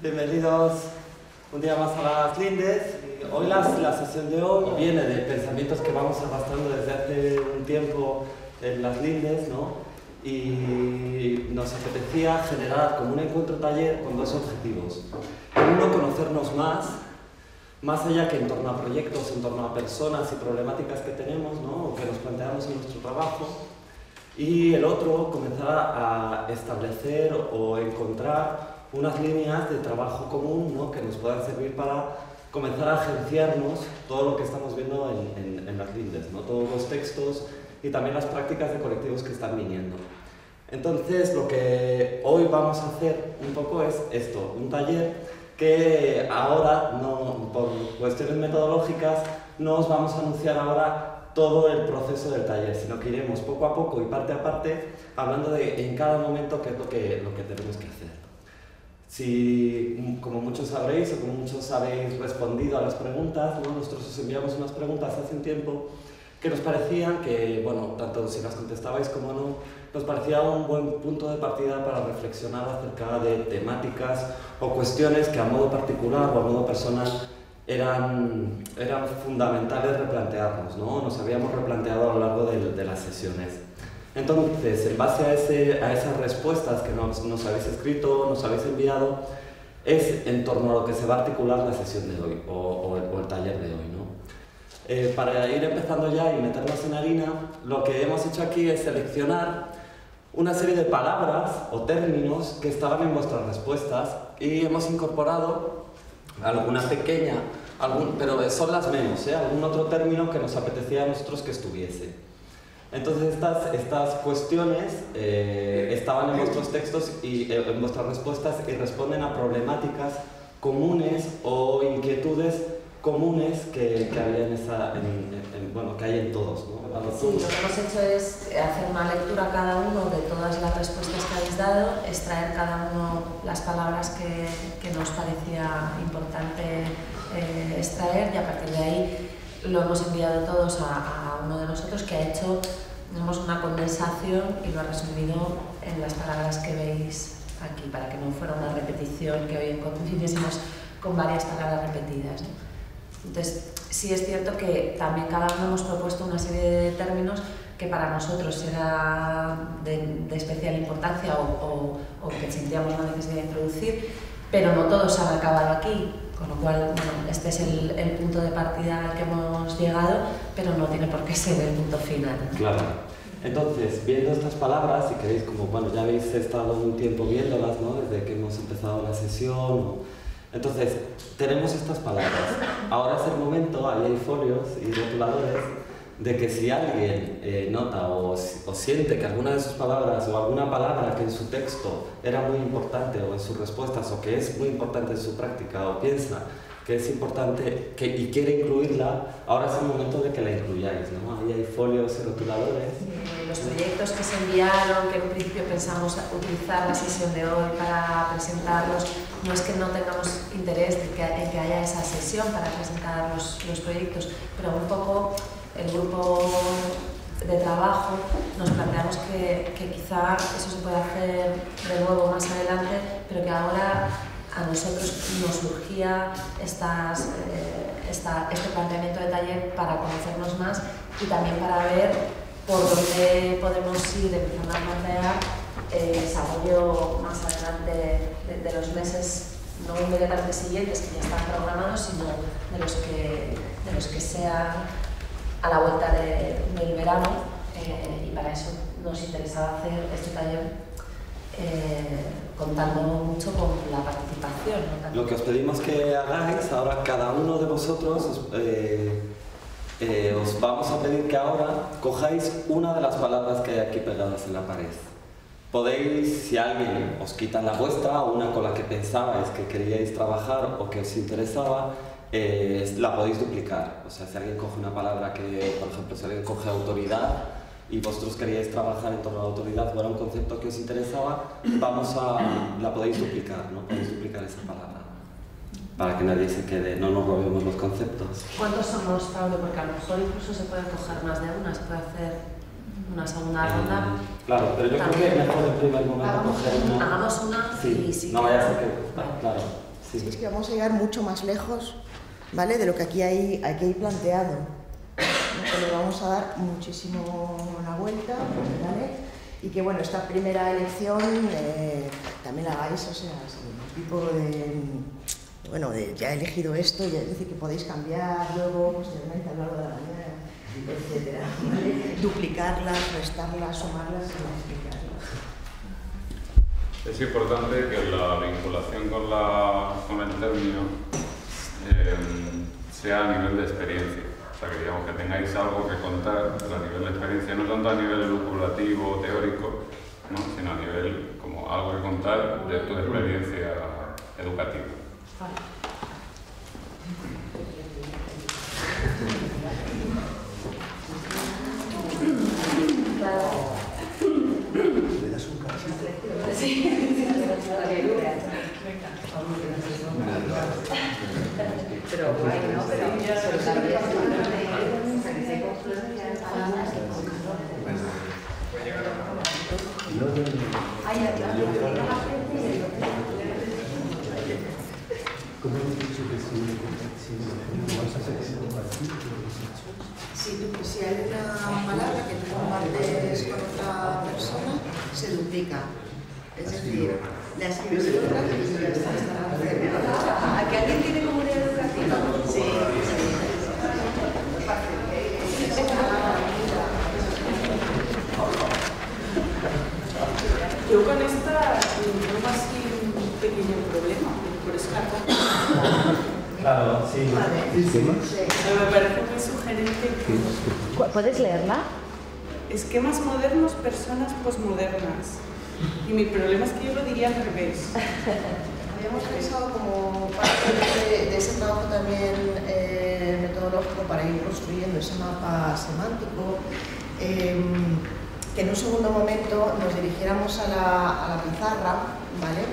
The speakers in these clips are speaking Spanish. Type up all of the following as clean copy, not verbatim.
Bienvenidos un día más a Las Lindes. Hoy la sesión de hoy viene de pensamientos que vamos arrastrando desde hace un tiempo en Las Lindes, ¿no? Y nos apetecía generar como un encuentro-taller con dos objetivos. Uno, conocernos más allá que en torno a proyectos, en torno a personas y problemáticas que tenemos, ¿no? O que nos planteamos en nuestro trabajo. Y el otro, comenzar a establecer o encontrar unas líneas de trabajo común, ¿no? Que nos puedan servir para comenzar a agenciarnos todo lo que estamos viendo en Las Lindes, ¿no? Todos los textos y también las prácticas de colectivos que están viniendo. Entonces, lo que hoy vamos a hacer un poco es esto, un taller que ahora, no, por cuestiones metodológicas, no os vamos a anunciar ahora todo el proceso del taller, sino que iremos poco a poco y parte a parte hablando de en cada momento qué es lo que tenemos que hacer. Si, como muchos sabréis o como muchos habéis respondido a las preguntas, ¿no? Nosotros os enviamos unas preguntas hace un tiempo que nos parecían que, bueno, tanto si las contestabais como no, nos parecía un buen punto de partida para reflexionar acerca de temáticas o cuestiones que a modo particular o a modo personal eran fundamentales replantearnos, ¿no? Nos habíamos replanteado a lo largo de las sesiones. Entonces, en base a esas respuestas que nos habéis escrito, nos habéis enviado, es en torno a lo que se va a articular la sesión de hoy o el taller de hoy, ¿no? Para ir empezando ya y meternos en harina, lo que hemos hecho aquí es seleccionar una serie de palabras o términos que estaban en vuestras respuestas y hemos incorporado alguna pequeña, pero son las menos, algún otro término que nos apetecía a nosotros que estuviese. Entonces estas cuestiones estaban en vuestros textos y en vuestras respuestas y responden a problemáticas comunes o inquietudes comunes que había que hay en todos, ¿no? Sí, lo que hemos hecho es hacer una lectura cada uno de todas las respuestas que habéis dado, extraer cada uno las palabras que nos parecía importante extraer, y a partir de ahí lo hemos enviado todos a uno de nosotros que ha hecho, digamos, una condensación y lo ha resumido en las palabras que veis aquí, para que no fuera una repetición que hoy encontrásemos con varias palabras repetidas, ¿no? Entonces, sí es cierto que también cada uno hemos propuesto una serie de términos que para nosotros era de especial importancia o que sentíamos la necesidad de introducir, pero no todos han acabado aquí, con lo cual, bueno, este es el punto de partida al que hemos llegado, pero no tiene por qué ser el punto final, ¿no? Claro. Entonces, viendo estas palabras, si queréis, como bueno, ya habéis estado un tiempo viéndolas, ¿no? Desde que hemos empezado la sesión. Entonces, tenemos estas palabras. Ahora es el momento, ahí hay folios y rotuladores, de que si alguien nota o siente que alguna de sus palabras o alguna palabra que en su texto era muy importante o en sus respuestas o que es muy importante en su práctica o piensa que es importante y quiere incluirla, ahora es el momento de que la incluyáis, ¿no? Ahí hay folios y rotuladores. Los proyectos que se enviaron, que en principio pensamos utilizar la sesión de hoy para presentarlos, no es que no tengamos interés en que haya esa sesión para presentar los proyectos, pero un poco el grupo de trabajo nos planteamos que quizá eso se puede hacer de nuevo más adelante, pero que ahora a nosotros nos surgía este planteamiento de taller para conocernos más y también para ver por dónde podemos ir empezando a plantear desarrollo más adelante de los meses, no inmediatamente siguientes que ya están programados, sino de los que sean a la vuelta del verano, y para eso nos interesaba hacer este taller contando mucho con la participación, ¿no? Lo que os pedimos que hagáis ahora, cada uno de vosotros, os vamos a pedir que ahora cojáis una de las palabras que hay aquí pegadas en la pared. Podéis, si alguien os quita la vuestra o una con la que pensabais que queríais trabajar o que os interesaba, la podéis duplicar. O sea, si alguien coge una palabra que, por ejemplo, si alguien coge autoridad, y vosotros queríais trabajar en torno a la autoridad o era un concepto que os interesaba, la podéis duplicar, ¿no? Podéis duplicar esa palabra para que nadie se quede, no nos robemos los conceptos. ¿Cuántos somos, Pablo? Porque a lo mejor incluso se pueden coger más de una, se puede hacer una segunda ronda. Claro, pero yo también creo que mejor en primer momento hagamos coger una. Hagamos una, sí, y si no vaya a ser que... Vale. Claro. Sí. Es que vamos a llegar mucho más lejos, ¿vale? De lo que aquí hay planteado. Le vamos a dar muchísimo la vuelta, ¿vale? Y que, bueno, esta primera elección también la hagáis, o sea, un tipo de, bueno, de, ya he elegido esto, ya es decir, que podéis cambiar luego, posteriormente, a lo largo de la mañana, etcétera, ¿vale? Duplicarlas, restarlas, sumarlas y multiplicarlas. Es importante que la vinculación con el término sea a nivel de experiencia. O sea, que digamos que tengáis algo que contar a nivel de experiencia, no tanto a nivel elucubrativo, teórico, ¿no? Sino a nivel como algo que contar de tu experiencia educativa. ¿Le das un caso? Pero guay, ¿no? Pero también se confluencia en palabras que si hay una palabra que tú compartes con otra persona, se duplica. Es decir, la escribes en otra y ya está. ¿A que alguien tiene comunidad educativa? Sí. Yo con esta tengo así un pequeño problema, por escala. Claro, sí. Me parece muy sugerente. ¿Puedes leerla? Esquemas modernos, personas posmodernas. Y mi problema es que yo lo diría al revés. Habíamos pensado como parte de ese trabajo también metodológico para ir construyendo ese mapa semántico, que en un segundo momento nos dirigiéramos a la pizarra, ¿vale?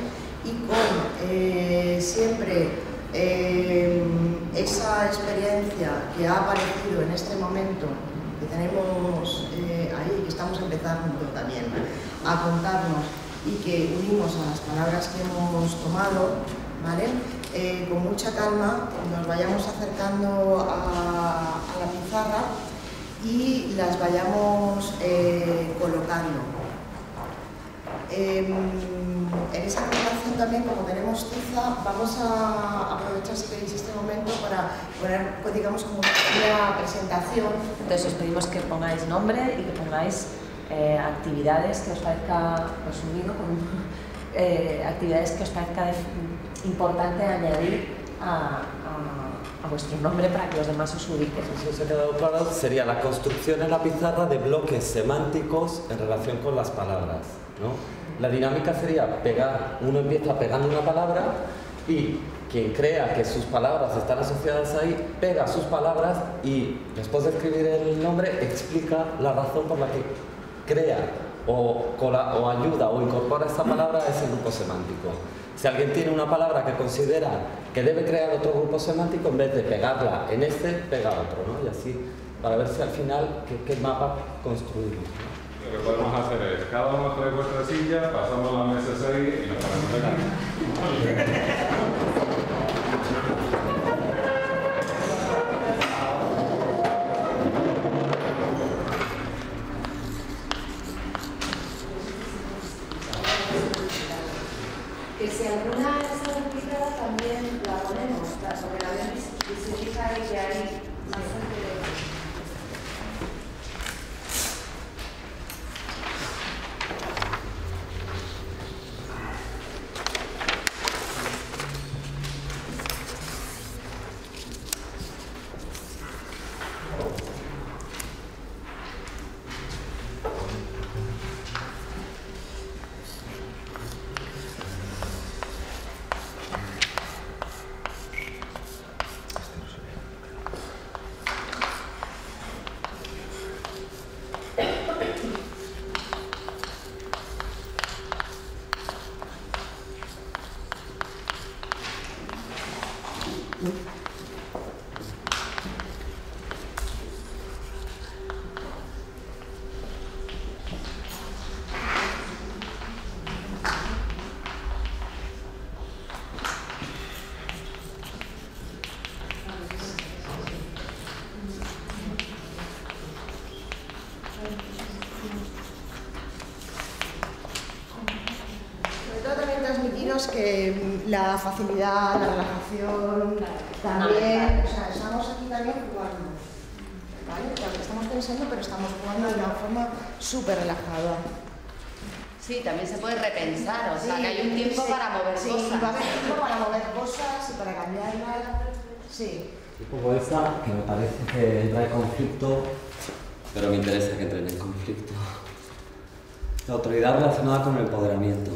Y con siempre esa experiencia que ha aparecido en este momento, que tenemos ahí, que estamos empezando también a contarnos y que unimos a las palabras que hemos tomado, ¿vale? Con mucha calma nos vayamos acercando a la pizarra y las vayamos colocando. En esa relación también, como tenemos tiza, vamos a aprovechar este momento para poner, pues, digamos, como una presentación. Entonces os pedimos que pongáis nombre y que pongáis actividades que os parezca, resumido, actividades que os parezca importante añadir a vuestro nombre para que los demás os ubiquen. Claro, sería la construcción en la pizarra de bloques semánticos en relación con las palabras, ¿no? La dinámica sería pegar, uno empieza pegando una palabra y quien crea que sus palabras están asociadas ahí, pega sus palabras y después de escribir el nombre explica la razón por la que crea o ayuda o incorpora esa palabra a ese grupo semántico. Si alguien tiene una palabra que considera que debe crear otro grupo semántico, en vez de pegarla en este, pega otro, ¿no? Y así, para ver si al final qué mapa construimos. Lo que podemos hacer es, cada uno trae vuestra silla, pasamos la mesa 6 y nos ponemos de camino. la facilidad, la relajación, también, o sea, estamos aquí también jugando, ¿vale? Porque estamos pensando, pero estamos jugando de una forma súper relajada. Sí, también se puede repensar, o sea, que hay un tiempo para mover cosas. Sí, va a haber tiempo para mover cosas y para cambiarlas, sí. Como esta, que me parece que entra en conflicto, pero me interesa que entren en conflicto. La autoridad relacionada con el empoderamiento.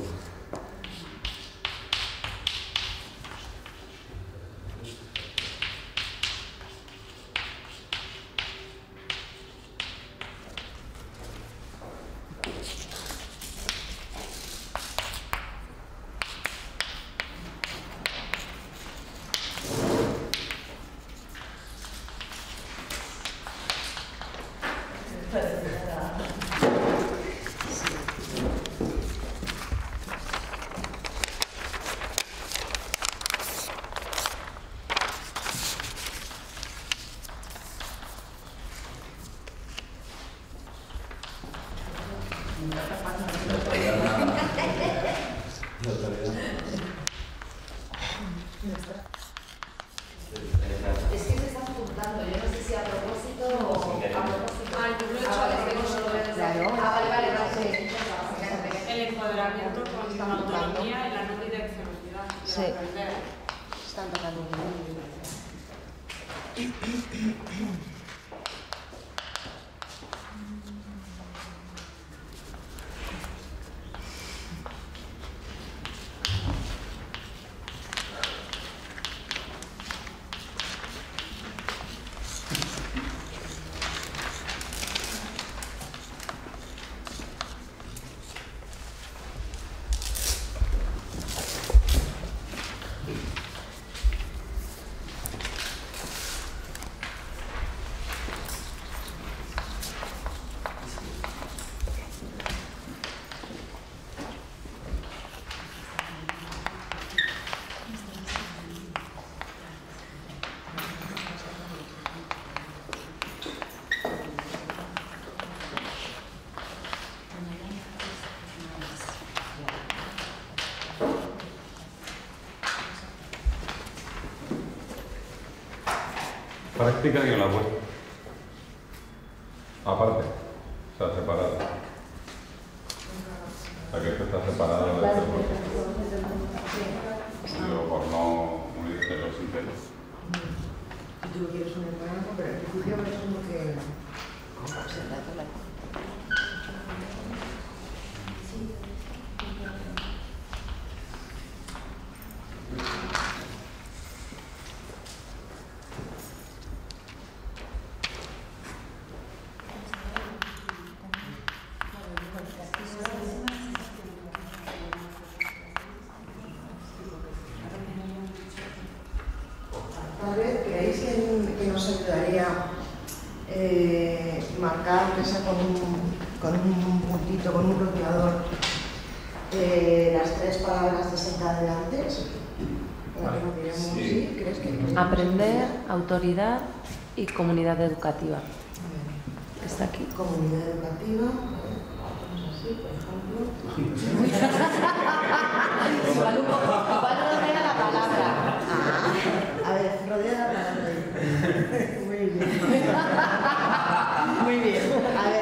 Práctica y una apuesta. Aparte, o sea, separado. O sea, que esto está separado de este puesto. Digo, por no unirse los intereses. Tú quieres un hermano, pero el refugio es uno que... Autoridad y comunidad educativa. Está aquí. Comunidad educativa. Vamos así, por ejemplo. Igual rodea la palabra. Ah, a ver, rodea la palabra. Muy bien. Muy bien. A ver,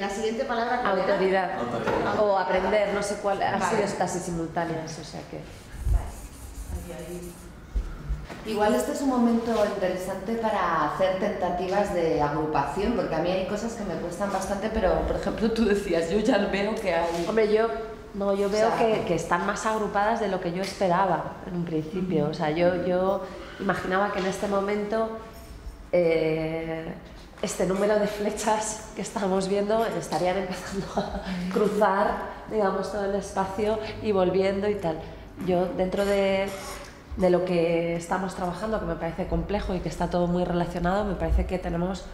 la siguiente palabra. Autoridad. Autoridad. O aprender, no sé cuál. Han sido casi simultáneas, o sea que. Vale. Ahí. Igual este es un momento interesante para hacer tentativas de agrupación, porque a mí hay cosas que me cuestan bastante, pero por ejemplo tú decías, yo ya veo que hay... Hombre, yo veo, o sea, que están más agrupadas de lo que yo esperaba en un principio. O sea, yo imaginaba que en este momento este número de flechas que estamos viendo estarían empezando a cruzar, digamos, todo el espacio y volviendo y tal. Yo dentro de lo que estamos trabajando, que me parece complejo y que está todo muy relacionado, me parece que tenemos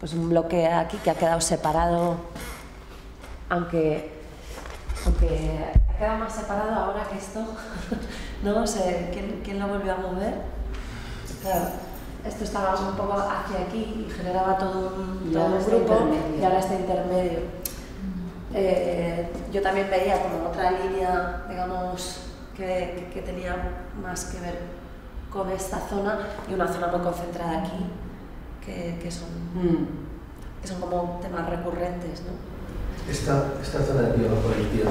pues un bloque aquí que ha quedado separado, aunque ha quedado más separado ahora que esto. No sé, ¿quién lo volvió a mover? Claro, esto estaba un poco hacia aquí y generaba todo un grupo y ahora está intermedio. Yo también veía como otra línea, digamos, que tenía más que ver con esta zona y una zona muy concentrada aquí, que son como temas recurrentes, ¿no? Esta zona de Piedra por izquierda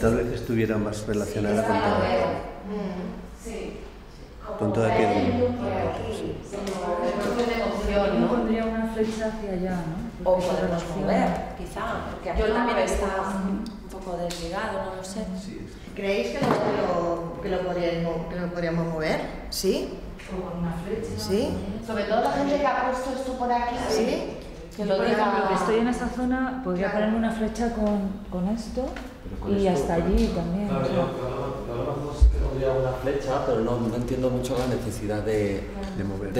tal vez estuviera más relacionada con todo. Sí. Con toda piedra. Sí. Yo pondría una flecha hacia allá, ¿no? O podemos mover, quizá, porque aquí también está un poco desligado, no lo sé. Sí. ¿Creéis que lo podríamos mover? Sí. O con una flecha. Sí. Sobre todo la gente que ha puesto esto por aquí. Sí. Yo, por ejemplo, que estoy en esa zona, podría ponerme una flecha con esto y hasta allí también. Claro, yo pondría una flecha, pero no entiendo mucho la necesidad de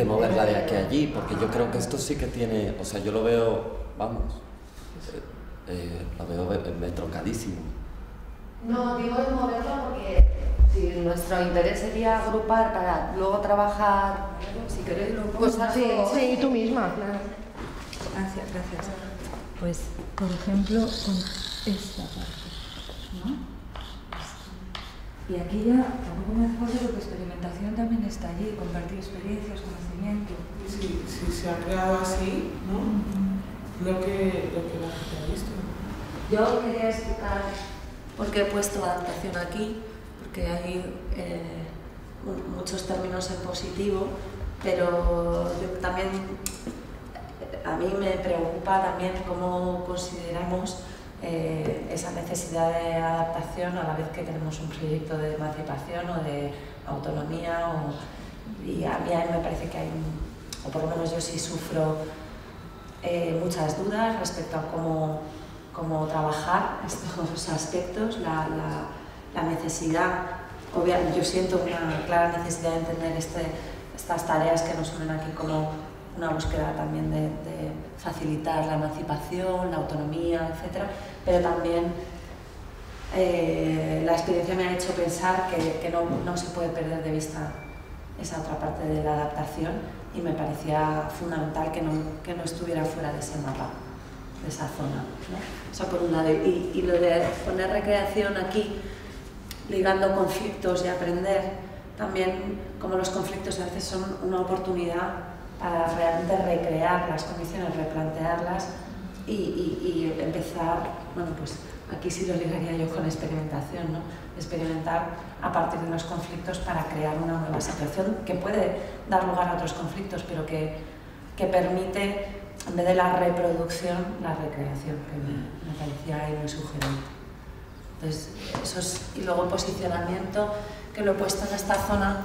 moverla de aquí a allí, porque yo creo que esto sí que tiene, o sea, yo lo veo, vamos, lo veo trocadísimo. No, digo de moverla porque si nuestro interés sería agrupar para luego trabajar, si queréis, lo puedes hacer. Sí, tú misma, claro. Gracias, gracias. Pues, por ejemplo, con esta parte, ¿no? Y aquí ya, tampoco me hace falta porque experimentación también está allí, compartir experiencias, conocimiento. Sí, sí se ha creado así, ¿no? Lo que la gente ha visto. Yo quería explicar por qué he puesto adaptación aquí, porque hay muchos términos en positivo, pero yo también... A mí me preocupa también cómo consideramos esa necesidad de adaptación a la vez que tenemos un proyecto de emancipación o de autonomía. Y a mí me parece que hay, o por lo menos yo sí sufro muchas dudas respecto a cómo trabajar estos aspectos, la necesidad, obviamente yo siento una clara necesidad de entender estas tareas que nos unen aquí como una búsqueda también de facilitar la emancipación, la autonomía, etc. Pero también la experiencia me ha hecho pensar que no se puede perder de vista esa otra parte de la adaptación y me parecía fundamental que no estuviera fuera de ese mapa, de esa zona, ¿no? Eso por un lado. Y lo de poner recreación aquí, ligando conflictos y aprender, también como los conflictos a veces son una oportunidad a realmente recrear las condiciones, replantearlas y empezar, bueno, pues aquí sí lo ligaría yo con la experimentación, ¿no? Experimentar a partir de los conflictos para crear una nueva situación que puede dar lugar a otros conflictos, pero que permite, en vez de la reproducción, la recreación, que me parecía ahí muy sugerente. Entonces, eso es, y luego el posicionamiento, que lo he puesto en esta zona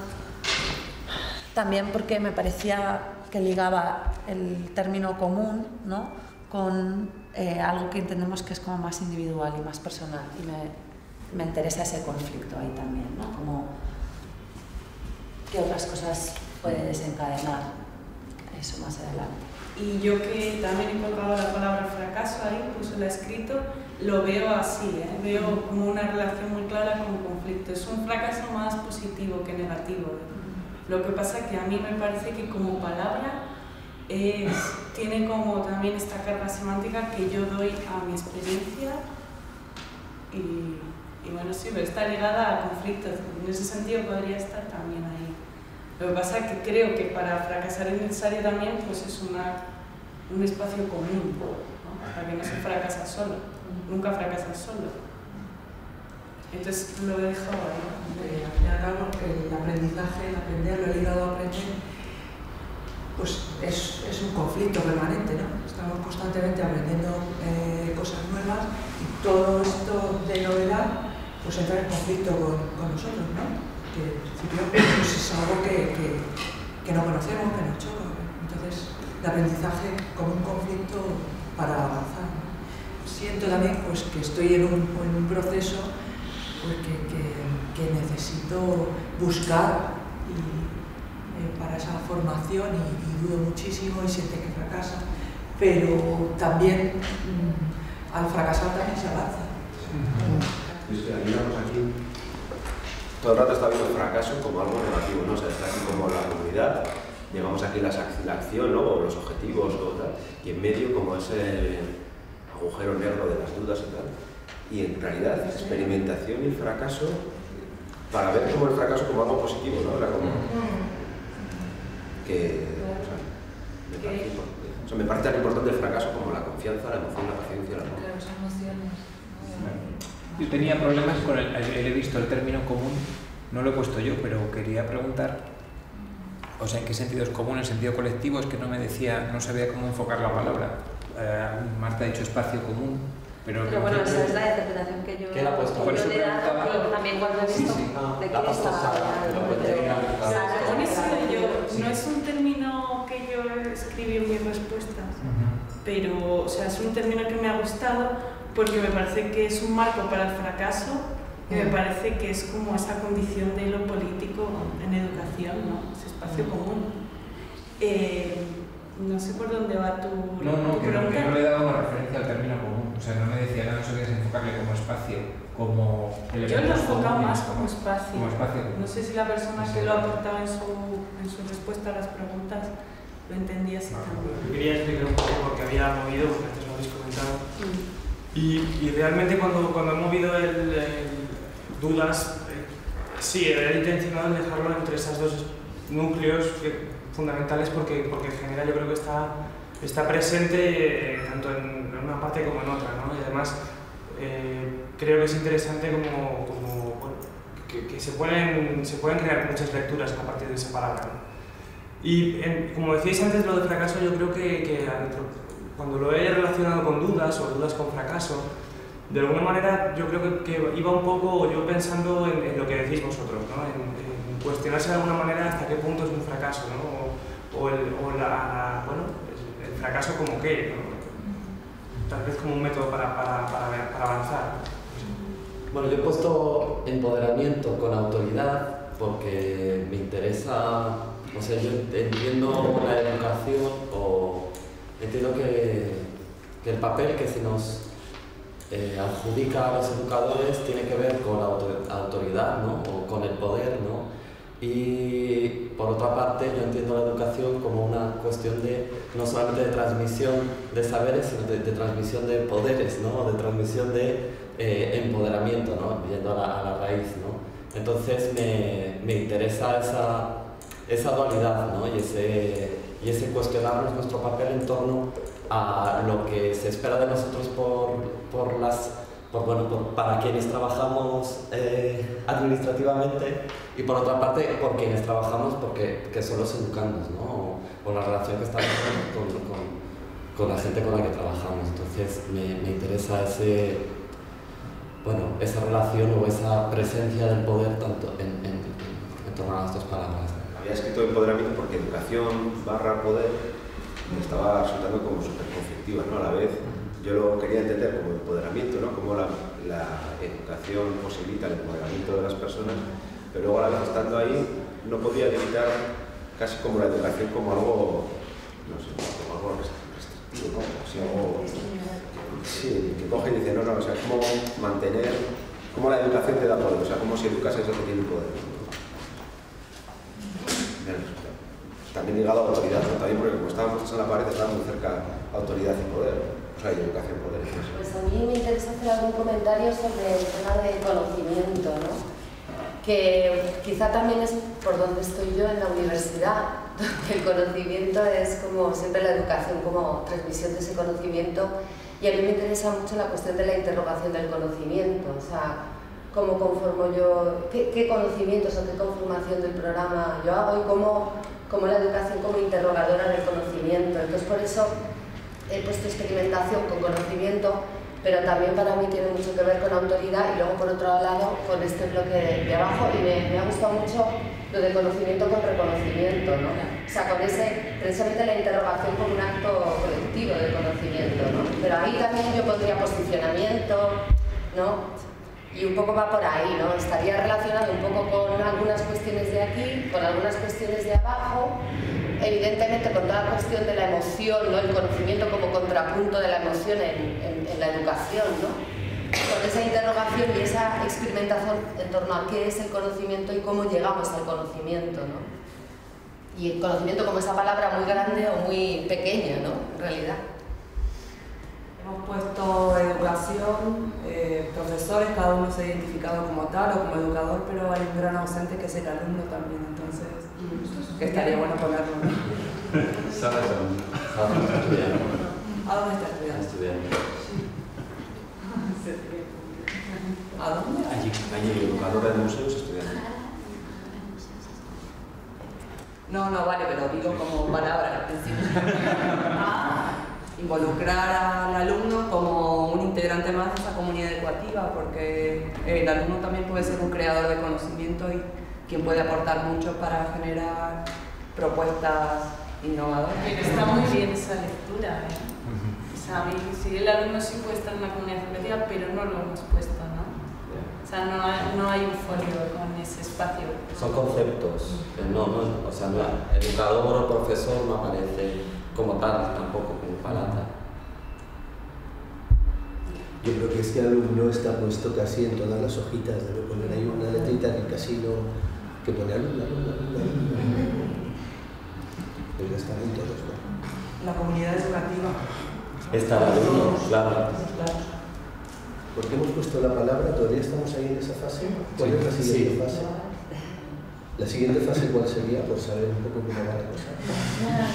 también porque me parecía que ligaba el término común, ¿no? Con algo que entendemos que es como más individual y más personal, y me interesa ese conflicto ahí también, ¿no? Como qué otras cosas puede desencadenar eso más adelante. Y yo que también he colocado la palabra fracaso ahí, pues la he escrito, lo veo así, ¿eh? Veo como una relación muy clara con conflicto, es un fracaso más positivo que negativo. Lo que pasa es que a mí me parece que como palabra tiene como también esta carga semántica que yo doy a mi experiencia y bueno, sí, pero está ligada a conflictos, en ese sentido podría estar también ahí. Lo que pasa es que creo que para fracasar es necesario también, pues es un espacio común, ¿no? Para que no se fracasa solo, nunca fracasa solo. Entonces lo he dejado ahí. Al fin y al cabo, el aprendizaje, el aprender, lo he ligado a aprender, pues es un conflicto permanente, ¿no? Estamos constantemente aprendiendo cosas nuevas y todo esto de novedad pues entra en conflicto con nosotros, ¿no? Que en principio pues, es algo que no conocemos, que nos choca, ¿no? Entonces, el aprendizaje como un conflicto para avanzar, ¿no? Siento también pues, que estoy en un proceso que necesito buscar para esa formación y dudo muchísimo y siento que fracasa, pero también al fracasar también se avanza. Sí. Sí, ayudamos aquí. Todo el rato está viendo el fracaso como algo negativo, ¿no? O sea, está aquí como la comunidad, llevamos aquí la acción, ¿no? O los objetivos o tal, y en medio como ese agujero negro de las dudas y tal. Y en realidad, experimentación y fracaso para ver como el fracaso como algo positivo, ¿no? Era como que, me parece tan importante el fracaso como la confianza, la emoción, la paciencia, la amor. Claro, son emociones. Yo tenía problemas con he visto el término común, no lo he puesto yo, pero quería preguntar, o sea, ¿en qué sentido es común? ¿En sentido colectivo? Es que no me decía, no sabía cómo enfocar la palabra. Marta ha dicho espacio común. Pero bueno, esa es la interpretación que yo le he dado, pero también cuando he visto de qué estaba hablando. No es un término que yo escribí en mis respuestas, pero o sea, es un término que me ha gustado porque me parece que es un marco para el fracaso y me parece que es como esa condición de lo político en educación, ¿no? Ese espacio común. No sé por dónde va tu pregunta. Que no le he dado una referencia al término común. O sea, no me decía nada, no sabías enfocarle como espacio, como... Yo lo he enfocado más como espacio. Como espacio. No sé si la persona que lo aportaba en su respuesta a las preguntas lo entendía así también. Yo quería explicar un poco porque había movido, porque antes lo habéis comentado. Y realmente cuando he movido dudas, sí, era intencionado dejarlo entre esos dos núcleos fundamentales porque en general yo creo que está presente tanto en una parte como en otra, ¿no? Y además creo que es interesante que se pueden crear muchas lecturas a partir de esa palabra, ¿no? Y como decíais antes, lo de fracaso, yo creo que cuando lo he relacionado con dudas o dudas con fracaso, de alguna manera yo creo que iba un poco yo pensando en lo que decís vosotros, ¿no? En cuestionarse de alguna manera hasta qué punto es un fracaso, ¿no? El fracaso como qué, ¿no? Tal vez como un método para avanzar. Bueno, yo he puesto empoderamiento con autoridad porque me interesa, o sea, yo entiendo la educación o entiendo que el papel que se nos adjudica a los educadores tiene que ver con la autoridad, ¿no? O con el poder, ¿no? Y por otra parte yo entiendo la educación como una cuestión de no solamente de transmisión de saberes, sino de transmisión de poderes, ¿no? De transmisión de empoderamiento, ¿no? Yendo a la raíz, ¿no? Entonces me interesa esa dualidad, ¿no? y ese cuestionarnos nuestro papel en torno a lo que se espera de nosotros para quienes trabajamos administrativamente y por otra parte por quienes trabajamos porque son los educandos, ¿no? O la relación que estamos con la gente con la que trabajamos. Entonces me interesa esa relación o esa presencia del poder tanto en torno a las dos palabras. Había escrito empoderamiento porque educación / poder me estaba resultando como súper conflictiva, ¿no? A la vez yo lo quería entender como empoderamiento, ¿no? Como la educación posibilita el empoderamiento de las personas, pero luego a la vez estando ahí no podía limitar casi como la educación como algo, no sé, como algo restrictivo, ¿no? O sea, que coge y dice, o sea, es como mantener, como la educación te da poder, o sea, como si educase eso que tiene poder, ¿no? También ligado a autoridad, ¿no? También porque como estábamos en la pared estábamos muy cerca a autoridad y poder. Educación, poder. Pues a mí me interesa hacer algún comentario sobre el tema de conocimiento, ¿no? Que quizá también es por donde estoy yo en la universidad, donde el conocimiento es como siempre la educación, como transmisión de ese conocimiento, y a mí me interesa mucho la cuestión de la interrogación del conocimiento, o sea, cómo conformo yo, qué conocimientos o qué conformación del programa yo hago y cómo la educación como interrogadora del conocimiento. Entonces por eso he puesto experimentación con conocimiento, pero también para mí tiene mucho que ver con autoridad y luego por otro lado con este bloque de abajo, y me ha gustado mucho lo de conocimiento con reconocimiento, ¿no? O sea, con ese, precisamente la interrogación como un acto colectivo de conocimiento, ¿no? Pero ahí también yo pondría posicionamiento, ¿no? Y un poco va por ahí, ¿no? Estaría relacionado un poco con algunas cuestiones de aquí, con algunas cuestiones de abajo, evidentemente con toda la cuestión de la emoción, ¿no? El conocimiento como contrapunto de la emoción en la educación, ¿no? Con esa interrogación y esa experimentación en torno a qué es el conocimiento y cómo llegamos al conocimiento, ¿no? Y el conocimiento como esa palabra muy grande o muy pequeña, ¿no? En realidad. Hemos puesto educación, profesores, cada uno se ha identificado como tal o como educador, pero hay un gran ausente que es el alumno también, entonces que estaría bueno ponerlo. ¿Sabes a dónde está estudiando? ¿A dónde? Allí, educadora de museos, estudiando. No, no, vale, pero digo como palabra al principio. Involucrar al alumno como un integrante más de esa comunidad educativa, porque el alumno también puede ser un creador de conocimiento y quien puede aportar mucho para generar propuestas innovadoras. Pero está muy bien esa lectura, ¿eh? O sea, a mí, si el alumno sí puede estar en una comunidad educativa, pero no lo hemos puesto, ¿no? O sea, no hay un folio con ese espacio. Son conceptos, o sea, educador o profesor no aparece como tal, tampoco como palabra. Yo creo que este alumno está puesto casi en todas las hojitas, debe poner ahí una letrita en el casino que pone alumno. Pero ya están en todos, ¿no? La comunidad educativa. Está el alumno, claro. Porque hemos puesto la palabra, todavía estamos ahí en esa fase. ¿Cuál es la siguiente fase? La siguiente fase, ¿cuál sería? Por saber un poco cómo va la cosa.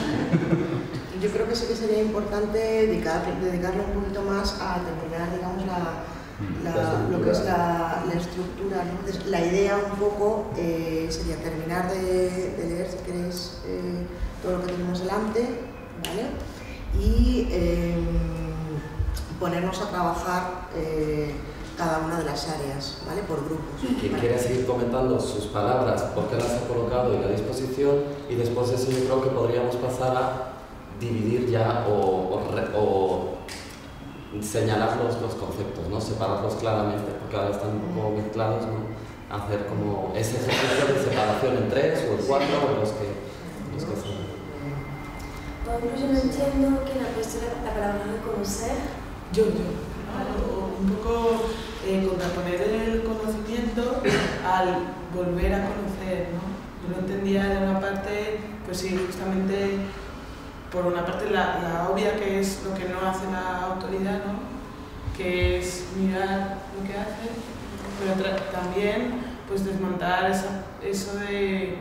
Yo creo que sí que sería importante dedicarle un poquito más a terminar, digamos, lo que es la estructura, ¿no? Entonces, la idea un poco sería terminar de leer, si queréis, todo lo que tenemos delante, ¿vale? Y ponernos a trabajar cada una de las áreas, ¿vale? Por grupos. Quien quiera seguir comentando sus palabras, por qué las ha colocado en la disposición, y después de eso yo creo que podríamos pasar a dividir ya o señalar los conceptos, ¿no? Separarlos claramente, porque ahora están un poco mezclados, ¿no? Hacer como ese ejercicio de separación en tres o en cuatro, o los que son. Por ejemplo, yo no entiendo que la cuestión de la palabra de conocer. Yo. Un poco contraponer el conocimiento al volver a conocer, ¿no? Yo lo entendía de una parte, pues sí, justamente por una parte la obvia, que es lo que no hace la autoridad, ¿no? Que es mirar lo que hace, pero también pues desmontar eso de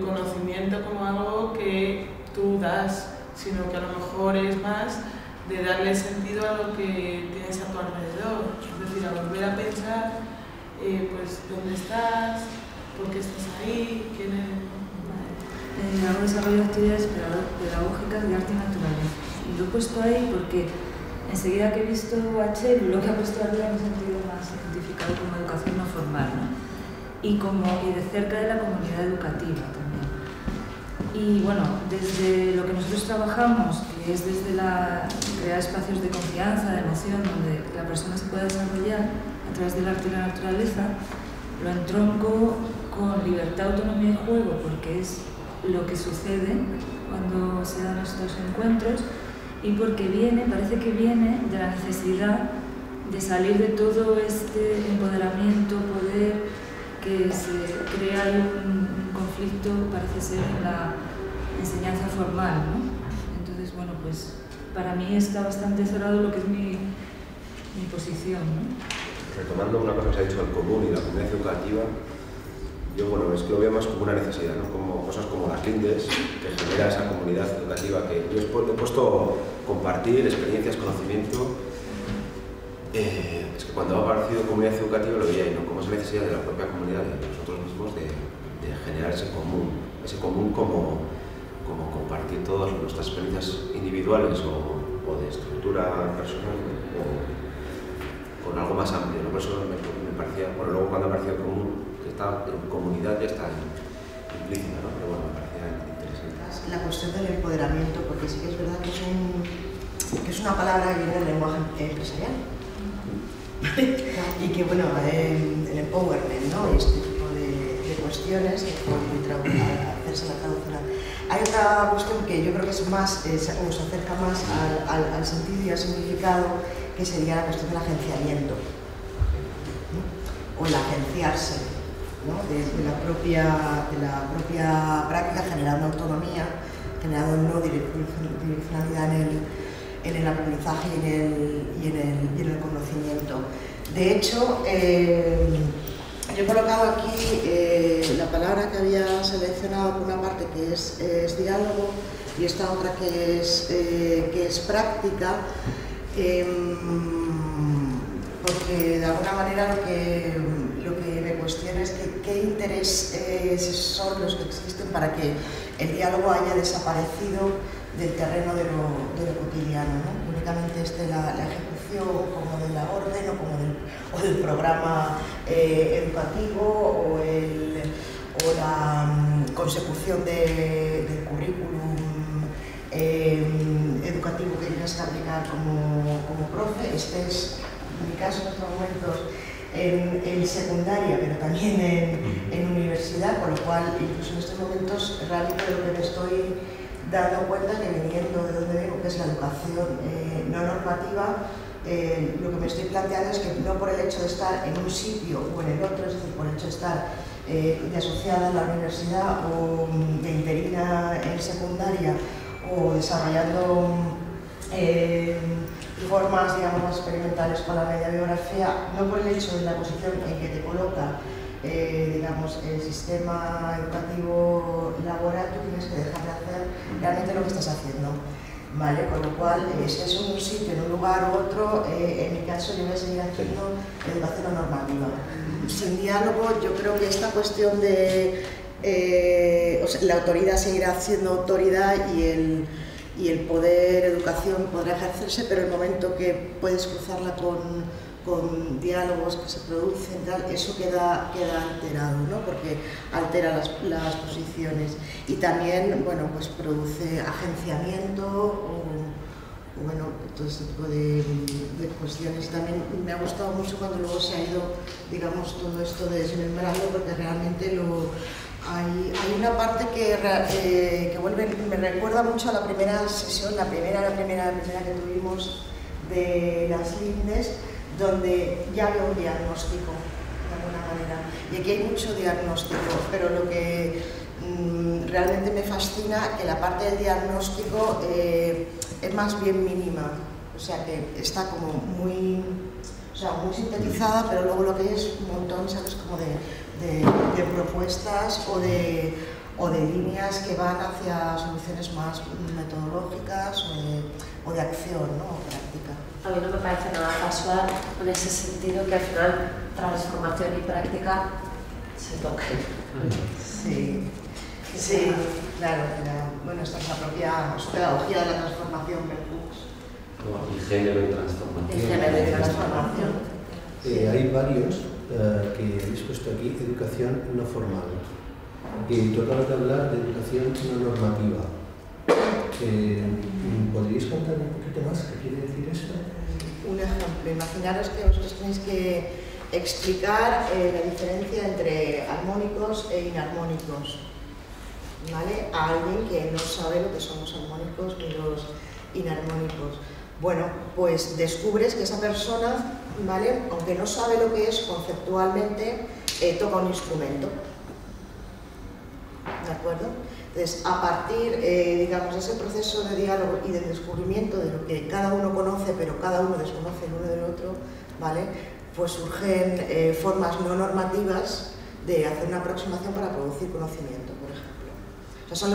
conocimiento como algo que tú das, sino que a lo mejor es más de darle sentido a lo que tienes a tu alrededor, es decir, a volver a pensar, pues, dónde estás, por qué estás ahí, quién eres. Hago desarrollo de actividades pedagógicas de arte natural. Lo he puesto ahí porque enseguida que he visto H, lo que ha puesto arriba me he sentido más identificado como educación no formal, ¿no? Y de cerca de la comunidad educativa también. Y bueno, desde lo que nosotros trabajamos, que es desde crear espacios de confianza, de emoción, donde la persona se pueda desarrollar a través del arte y la naturaleza, lo entronco con libertad, autonomía y juego, porque es lo que sucede cuando se dan estos encuentros y porque parece que viene de la necesidad de salir de todo este empoderamiento, poder, que se crea un conflicto, parece ser, en la enseñanza formal, ¿no? Entonces, bueno, pues para mí está bastante cerrado lo que es mi posición, ¿no? Retomando una cosa que se ha dicho del común y la comunidad educativa, yo, bueno, es que lo veo más como una necesidad, ¿no? Como cosas como Las Lindes, que genera esa comunidad educativa que yo he puesto compartir experiencias, conocimiento. Es que cuando ha aparecido comunidad educativa lo veía, ¿no? Como esa necesidad de la propia comunidad, de nosotros mismos, de generar ese común como compartir todas nuestras experiencias individuales o de estructura personal o con algo más amplio, ¿no? Por eso me parecía, bueno, luego cuando apareció común, que está en comunidad ya está implícita, ¿no? Pero bueno, me parecía interesante. La cuestión del empoderamiento, porque sí que es verdad que es una palabra que viene del lenguaje empresarial. Y que, bueno, el empowerment, ¿no? Y este tipo de cuestiones que pueden hacerse la traducción. Hay otra cuestión que yo creo que es más, se acerca más al sentido y al significado, que sería la cuestión del agenciamiento, ¿no? O el agenciarse, ¿no? de la propia práctica, generando autonomía, generando no direccionalidad en el en el aprendizaje y en el conocimiento. De hecho, yo he colocado aquí la palabra que había seleccionado, por una parte que es diálogo y esta otra que es práctica, porque de alguna manera lo que me cuestiona es que qué intereses son los que existen para que el diálogo haya desaparecido del terreno de lo cotidiano, ¿no? Únicamente es de la ejecución, como de la orden o como del programa educativo o la consecución del currículum educativo que tienes que aplicar como profe. Este es, en mi caso, en estos momentos en secundaria, pero también en universidad, con lo cual, incluso en estos momentos, realmente lo que me estoy dando cuenta es que, viniendo de donde vengo, que es la educación no normativa, lo que me estoy planteando es que no por el hecho de estar en un sitio o en el otro, es decir, por el hecho de estar de asociada en la universidad o de interina en secundaria o desarrollando formas, digamos, experimentales para la media biografía, no por el hecho de la posición en que te coloca, digamos, el sistema educativo laboral, tú tienes que dejar de hacer realmente lo que estás haciendo, ¿vale? Con lo cual, si es un sitio, en un lugar u otro, en mi caso yo voy a seguir haciendo educación normativa. Sin diálogo, yo creo que esta cuestión de o sea, la autoridad seguirá siendo autoridad y el poder educación podrá ejercerse, pero el momento que puedes cruzarla con diálogos que se producen, tal, eso queda alterado, ¿no? Porque altera las posiciones y también, bueno, pues produce agenciamiento o bueno, todo este tipo de cuestiones. También me ha gustado mucho cuando luego se ha ido, digamos, todo esto de desmembrando, porque realmente hay una parte que vuelve, me recuerda mucho a la primera sesión, la primera que tuvimos de Las Lindes, donde ya había un diagnóstico, de alguna manera. Y aquí hay mucho diagnóstico, pero lo que realmente me fascina es que la parte del diagnóstico es más bien mínima, o sea que está como muy, o sea, muy sintetizada, pero luego lo que hay es un montón, ¿sabes? Como de propuestas o de líneas que van hacia soluciones más metodológicas o de acción, ¿no? O práctica. A mí no me parece nada casual en ese sentido que al final transformación y práctica se toquen. Sí, sí, claro. Bueno, esta es la propia pedagogía de la transformación, ¿verdad? No, el género de transformación. Hay varios que habéis puesto aquí, educación no formal. Tú acabas de hablar de educación no normativa. ¿Podríais contar un poquito más qué quiere decir esto? Un ejemplo, imaginaros que vosotros tenéis que explicar la diferencia entre armónicos e inarmónicos, ¿vale? A alguien que no sabe lo que son los armónicos ni los inarmónicos. Bueno, pues descubres que esa persona, ¿vale?, aunque no sabe lo que es conceptualmente, toca un instrumento, ¿de acuerdo? Entonces, a partir, digamos, de ese proceso de diálogo y de descubrimiento de lo que cada uno conoce, pero cada uno desconoce el uno del otro, ¿vale?, pues surgen formas no normativas de hacer una aproximación para producir conocimiento, por ejemplo. O sea, son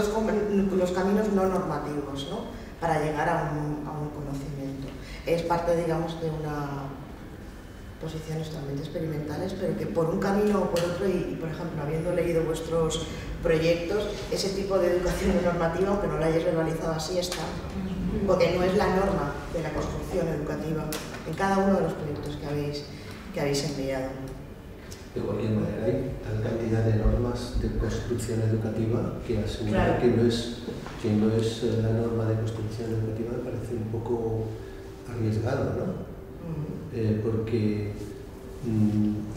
los caminos no normativos, ¿no?, para llegar a un conocimiento. Es parte, digamos, de una posiciones totalmente experimentales, pero que por un camino o por otro, y por ejemplo, habiendo leído vuestros proyectos, ese tipo de educación normativa, aunque no la hayáis verbalizado así, está, porque no es la norma de la construcción educativa en cada uno de los proyectos que habéis enviado. De cualquier manera, hay tal cantidad de normas de construcción educativa que asegurar, claro, que no es la norma de construcción educativa me parece un poco arriesgado, ¿no? Porque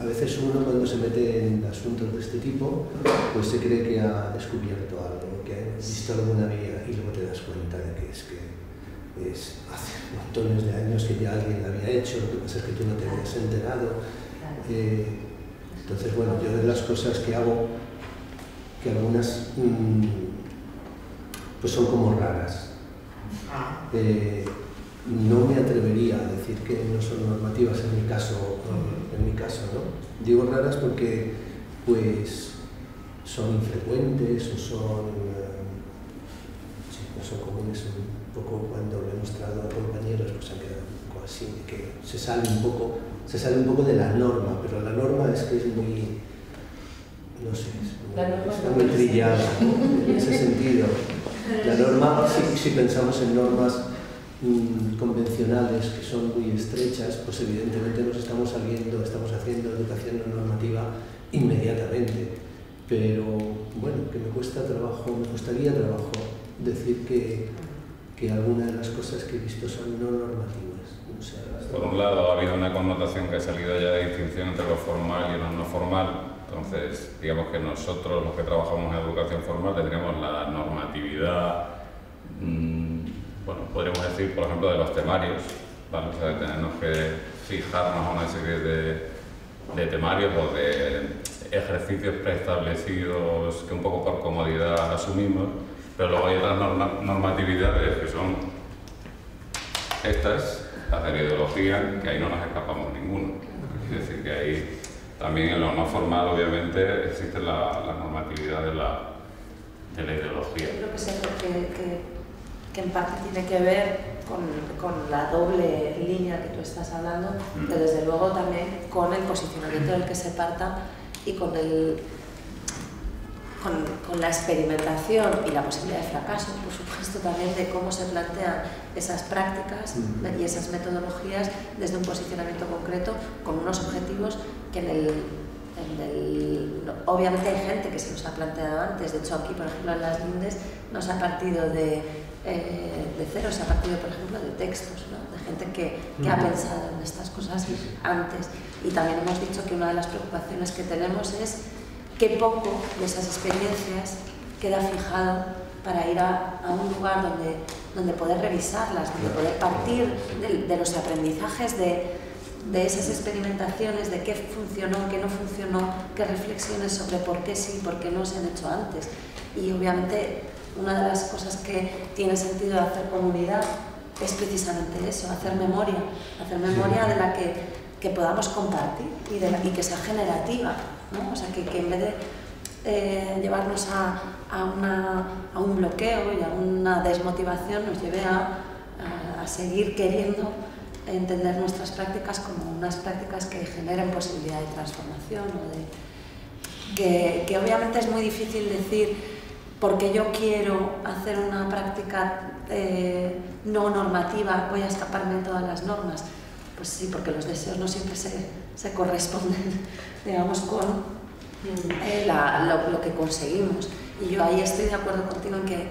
a veces uno, cuando se mete en asuntos de este tipo, pues se cree que ha descubierto algo, que ha visto alguna vía, y luego te das cuenta de que es hace montones de años que ya alguien lo había hecho, lo que pasa es que tú no te habías enterado. Entonces, bueno, yo de las cosas que hago, que algunas pues son como raras. no me atrevería a decir que no son normativas en mi caso, ¿no? Digo raras porque pues son infrecuentes o son, sí, no son comunes. Un poco cuando lo he mostrado a compañeros pues han quedado un poco así, que se sale un poco de la norma, pero la norma es que es muy, no sé, está muy trillada, ¿no? En ese sentido. La norma, si pensamos en normas convencionales que son muy estrechas, pues evidentemente nos estamos saliendo, estamos haciendo educación no normativa inmediatamente. Pero bueno, que me cuesta trabajo, me costaría trabajo decir que algunas de las cosas que he visto son no normativas. O sea, por un lado ha habido una connotación que ha salido ya de distinción entre lo formal y lo no formal. Entonces, digamos que nosotros, los que trabajamos en educación formal, tendremos la normatividad, bueno, podríamos decir, por ejemplo, de los temarios, ¿vale? O sea, de tenernos que fijarnos a una serie de temarios o de ejercicios preestablecidos que un poco por comodidad asumimos, pero luego hay otras normatividades que son estas, las de la ideología, que ahí no nos escapamos ninguno. Es decir, que ahí también en lo no formal, obviamente, existe la normatividad de la ideología. Yo creo que en parte tiene que ver con la doble línea que tú estás hablando, pero desde luego también con el posicionamiento del que se parta y con la experimentación y la posibilidad de fracaso, por supuesto, también de cómo se plantean esas prácticas y esas metodologías desde un posicionamiento concreto con unos objetivos que obviamente hay gente que se nos ha planteado antes. De hecho, aquí, por ejemplo, en Las Lindes no se ha partido de cero, se ha partido, por ejemplo, de textos, ¿no? De gente que ha pensado en estas cosas antes. Y también hemos dicho que una de las preocupaciones que tenemos es qué poco de esas experiencias queda fijado para ir a un lugar donde poder revisarlas, donde poder partir de los aprendizajes de esas experimentaciones, de qué funcionó, qué no funcionó, qué reflexiones sobre por qué sí y por qué no se han hecho antes. Y obviamente una de las cosas que tiene sentido hacer comunidad es precisamente eso, hacer memoria de la que podamos compartir y, que sea generativa, ¿no? O sea, que en vez de llevarnos a un bloqueo y a una desmotivación, nos lleve a seguir queriendo entender nuestras prácticas como unas prácticas que generen posibilidad de transformación, ¿no? Que obviamente es muy difícil decir porque yo quiero hacer una práctica no normativa, voy a escaparme de todas las normas. Pues sí, porque los deseos no siempre se corresponden, digamos, con lo que conseguimos. Y yo ahí estoy de acuerdo contigo en que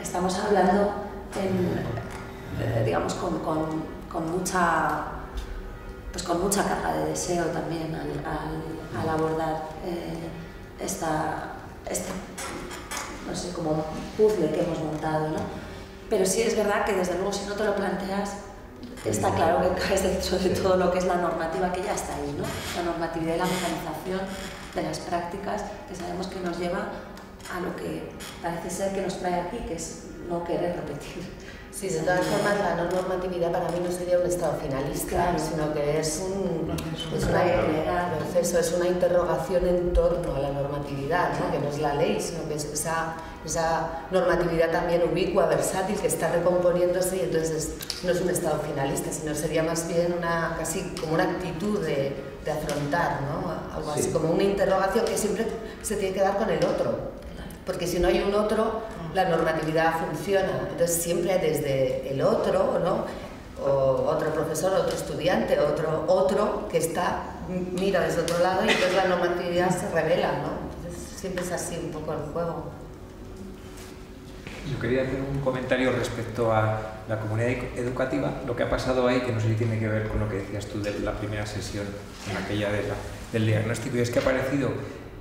estamos hablando, digamos, con mucha carga de deseo también al abordar esta, no sé, como un puzzle que hemos montado, ¿no? Pero sí es verdad que desde luego si no te lo planteas, está claro que caes dentro de todo lo que es la normativa que ya está ahí, ¿no? La normatividad y la mecanización de las prácticas que sabemos que nos lleva a lo que parece ser que nos trae aquí, que es no querer repetir. Sí, de todas formas, la no normatividad para mí no sería un estado finalista, claro, sino que es una interrogación en torno a la normatividad, ¿no? Que no es la ley, sino que es esa normatividad también ubicua, versátil, que está recomponiéndose y entonces no es un estado finalista, sino sería más bien casi como una actitud de afrontar, ¿no? Algo así como una interrogación que siempre se tiene que dar con el otro. Porque si no hay un otro, la normatividad funciona. Entonces siempre desde el otro, ¿no? O otro profesor, otro estudiante, otro que está, mira desde otro lado y entonces la normatividad se revela, ¿no? Entonces siempre es así un poco el juego. Yo quería hacer un comentario respecto a la comunidad educativa, lo que ha pasado ahí, que no sé si tiene que ver con lo que decías tú de la primera sesión, en aquella del diagnóstico, y es que ha aparecido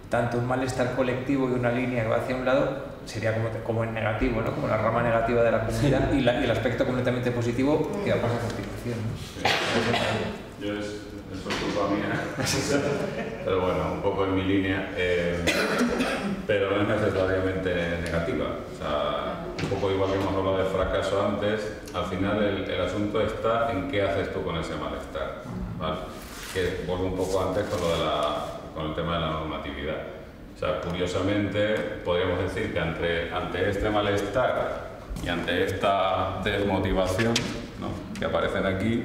tanto un malestar colectivo y una línea que va hacia un lado, sería como en negativo, ¿no? Como la rama negativa de la comunidad, sí. Y el aspecto completamente positivo que va a pasar a continuación, ¿no? Sí. Yo es culpa mía, pero bueno, un poco en mi línea, pero no es necesariamente negativa. O sea, poco igual que hemos hablado de fracaso antes, al final el asunto está en qué haces tú con ese malestar, ¿vale? Que vuelvo un poco antes con, con el tema de la normatividad. O sea, curiosamente, podríamos decir que ante este malestar y ante esta desmotivación, ¿no?, que aparecen aquí,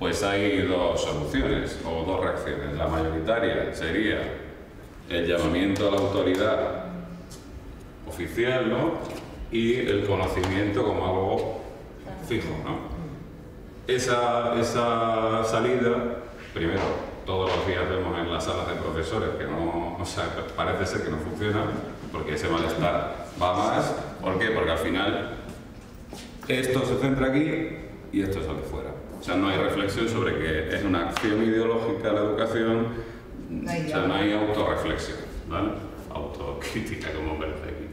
pues hay dos soluciones o dos reacciones. La mayoritaria sería el llamamiento a la autoridad oficial, ¿no?, y el conocimiento como algo fijo, ¿no? Esa salida, primero, todos los días vemos en las salas de profesores que no, o sea, parece ser que no funciona, porque ese malestar va más. ¿Por qué? Porque al final esto se centra aquí y esto sale fuera. O sea, no hay reflexión sobre que es una acción ideológica la educación, o sea, no hay autorreflexión, ¿vale? Autocrítica, como parece aquí.